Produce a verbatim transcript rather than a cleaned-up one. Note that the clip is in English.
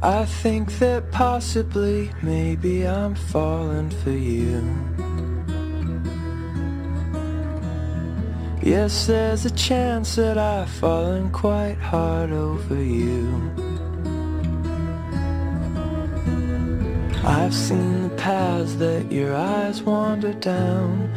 I think that possibly, maybe I'm falling for you. Yes, there's a chance that I've fallen quite hard over you. I've seen the paths that your eyes wander down.